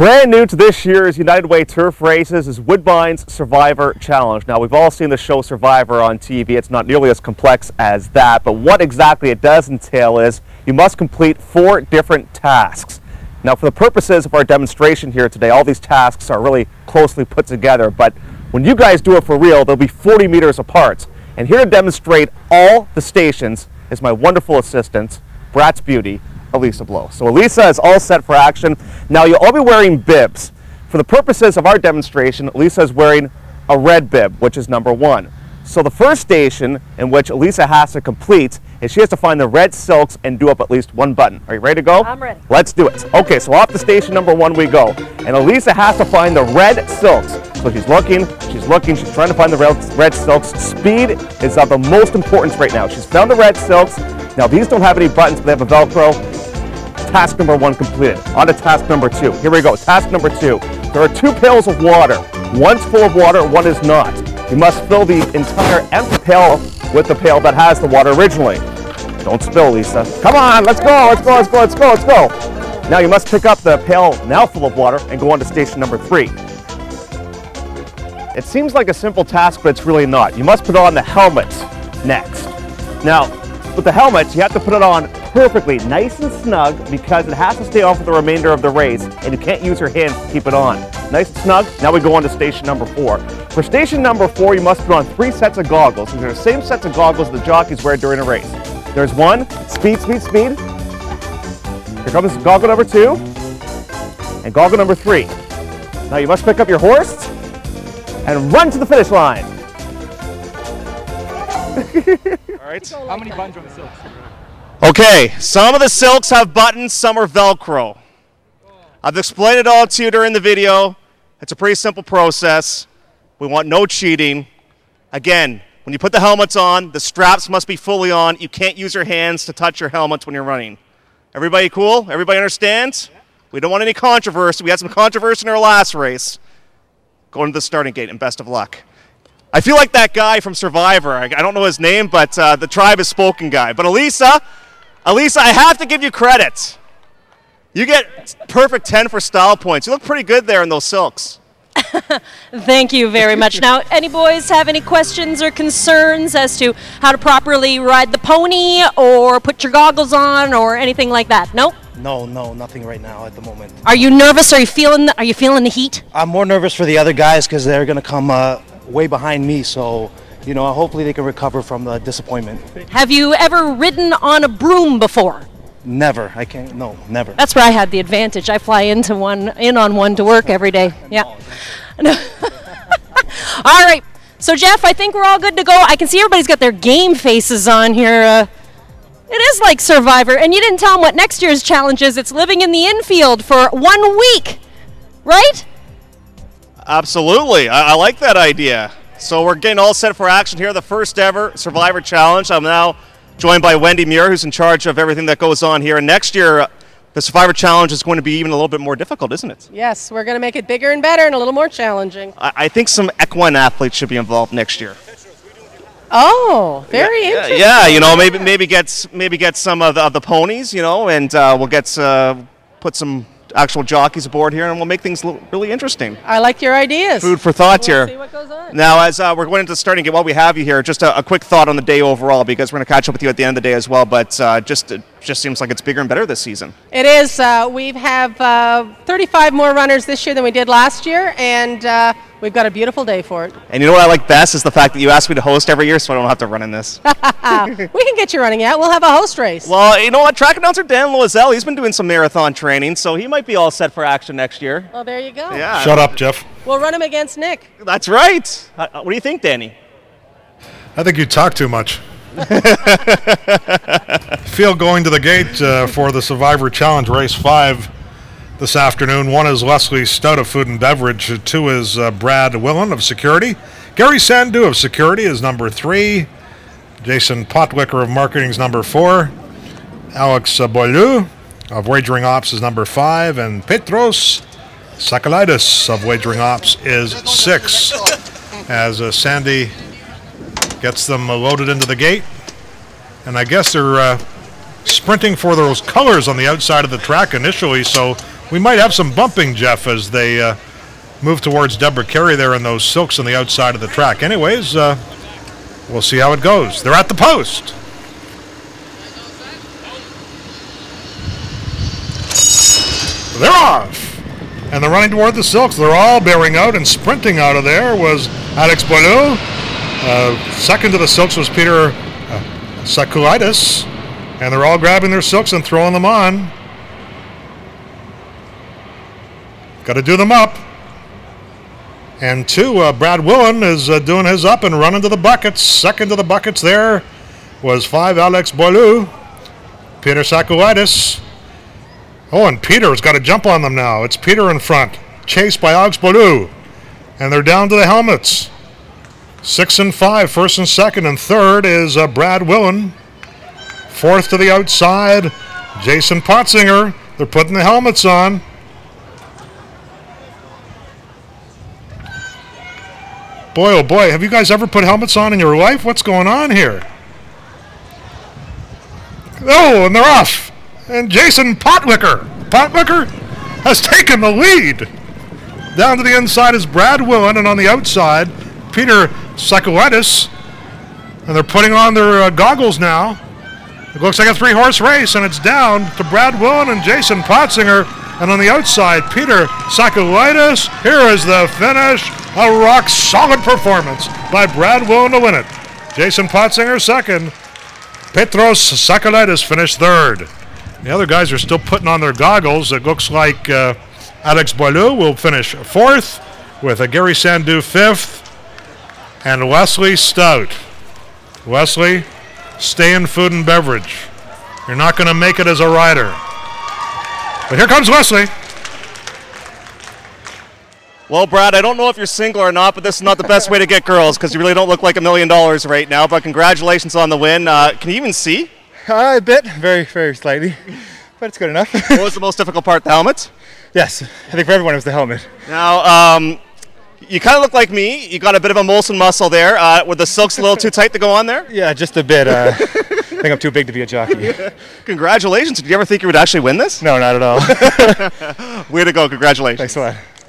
Brand new to this year's United Way Turf Races is Woodbine's Survivor Challenge. Now, we've all seen the show Survivor on TV. It's not nearly as complex as that, but what exactly it does entail is you must complete 4 different tasks. Now, for the purposes of our demonstration here today, all these tasks are really closely put together, but when you guys do it for real, they'll be 40 meters apart. And here to demonstrate all the stations is my wonderful assistant, Bratz Beauty, Elisa Blow. So Elisa is all set for action. Now you'll all be wearing bibs. For the purposes of our demonstration, Elisa is wearing a red bib, which is number 1. So the first station in which Elisa has to complete is she has to find the red silks and do up at least 1 button. Are you ready to go? I'm ready. Let's do it. Okay, so off to station number 1 we go. And Elisa has to find the red silks. So she's looking, she's trying to find the red silks. Speed is of the most importance right now. She's found the red silks. Now these don't have any buttons, but they have a Velcro. Task number 1 completed. On to task number 2. Here we go. Task number 2. There are 2 pails of water. One's full of water, one is not. You must fill the entire empty pail with the pail that has the water originally. Don't spill, Lisa. Come on, let's go. Now you must pick up the pail now full of water and go on to station number 3. It seems like a simple task, but it's really not. You must put on the helmet next. Now, with the helmet, you have to put it on perfectly, nice and snug, because it has to stay on for the remainder of the race, and you can't use your hands to keep it on. Nice and snug. Now we go on to station number 4. For station number 4, you must put on 3 sets of goggles. These are the same sets of goggles the jockeys wear during a race. There's 1, speed. Here comes goggle number 2, and goggle number 3. Now you must pick up your horse and run to the finish line. All right, how many buttons are on the silks? Okay, some of the silks have buttons, some are Velcro. I've explained it all to you during the video. It's a pretty simple process. We want no cheating. Again, when you put the helmets on, the straps must be fully on. You can't use your hands to touch your helmets when you're running. Everybody cool? Everybody understands? We don't want any controversy. We had some controversy in our last race. Go into the starting gate and best of luck. I feel like that guy from Survivor. I don't know his name, but the tribe is spoken guy. But Elisa, I have to give you credit. You get perfect 10 for style points. You look pretty good there in those silks. Thank you very much. Now, any boys have any questions or concerns as to how to properly ride the pony or put your goggles on or anything like that? Nope? No, nothing right now at the moment. Are you nervous? Are you feeling the heat? I'm more nervous for the other guys because they're going to come way behind me, so you know, hopefully they can recover from the disappointment. Have you ever ridden on a broom before? Never. I can't. No, never. That's where I had the advantage. I fly into one, in on one to work every day. Yeah. All right. So Jeff, I think we're all good to go. I can see everybody's got their game faces on here. It is like Survivor, and you didn't tell them what next year's challenge is. It's living in the infield for 1 week, right? Absolutely. I like that idea. So we're getting all set for action here, the first ever Survivor Challenge. I'm now joined by Wendy Muir, who's in charge of everything that goes on here. And next year, the Survivor Challenge is going to be even a little bit more difficult, isn't it? Yes, we're going to make it bigger and better and a little more challenging. I think some equine athletes should be involved next year. Oh, very interesting. Yeah, you know, maybe get some of the ponies, you know, and we'll get put some actual jockeys aboard here, and we'll make things look really interesting. I like your ideas. Food for thought here. See what goes on. Now, as we're going into the starting gate, while we have you here, just a quick thought on the day overall, because we're going to catch up with you at the end of the day as well, but just seems like it's bigger and better this season. It is. We have 35 more runners this year than we did last year, and we've got a beautiful day for it. And you know what I like best is the fact that you asked me to host every year, so I don't have to run in this. We can get you running out. We'll have a host race. Well, you know what? Track announcer Dan Loiselle, he's been doing some marathon training, so he might be all set for action next year. Well, there you go. Yeah. Shut up, Jeff. We'll run him against Nick. That's right. What do you think, Danny? I think you talk too much. Field going to the gate for the Survivor Challenge Race 5 this afternoon. 1 is Leslie Stout of Food and Beverage. 2 is Brad Willen of Security. Gary Sandu of Security is number 3. Jason Potlicker of Marketing is number 4. Alex Boileau of Wagering Ops is number 5. And Petros Sakhalidis of Wagering Ops is 6. As Sandy gets them loaded into the gate. And I guess they're sprinting for those colors on the outside of the track initially, so We might have some bumping, Jeff, as they move towards Deborah Carey there in those silks on the outside of the track. Anyways, we'll see how it goes. They're at the post. They're off. And they're running toward the silks. They're all bearing out, and sprinting out of there was Alex Boileau. Second to the silks was Petros Sakhalidis. And they're all grabbing their silks and throwing them on. Got to do them up. And two, Brad Willen is doing his up and running to the buckets. Second to the buckets there was five, Alex Boileau, Petros Sakhalidis. Oh, and Peter's got to jump on them now. It's Peter in front, chased by Alex Boileau. And they're down to the helmets. 6 and 5, first and second, and third is Brad Willen. Fourth to the outside, Jason Potlicker. They're putting the helmets on. Boy, oh boy, have you guys ever put helmets on in your life? What's going on here? Oh, and they're off. And Jason Potlicker has taken the lead. Down to the inside is Brad Willen, and on the outside, Petros Sakhalidis. And they're putting on their goggles now. It looks like a three-horse race, and it's down to Brad Willen and Jason Potlicker. And on the outside, Petros Sakhalidis. Here is the finish. A rock-solid performance by Brad Willen to win it. Jason Potlicker second. Petros Sakhalidis finished third. The other guys are still putting on their goggles. It looks like Alex Boileau will finish fourth, with Gary Sandu fifth, and Leslie Stout. Leslie, stay in food and beverage. You're not going to make it as a rider. But here comes Leslie. Well, Brad, I don't know if you're single or not, but this is not the best way to get girls, because you really don't look like $1 million right now. But congratulations on the win. Can you even see? A bit, very, very slightly, but it's good enough. What was the most difficult part, the helmet? Yes, I think for everyone it was the helmet. Now, you kind of look like me. You got a bit of a Molson muscle there. Were the silks a little too tight to go on there? Yeah, just a bit. I think I'm too big to be a jockey. Congratulations. Did you ever think you would actually win this? No, not at all. Way to go. Congratulations. Thanks a lot.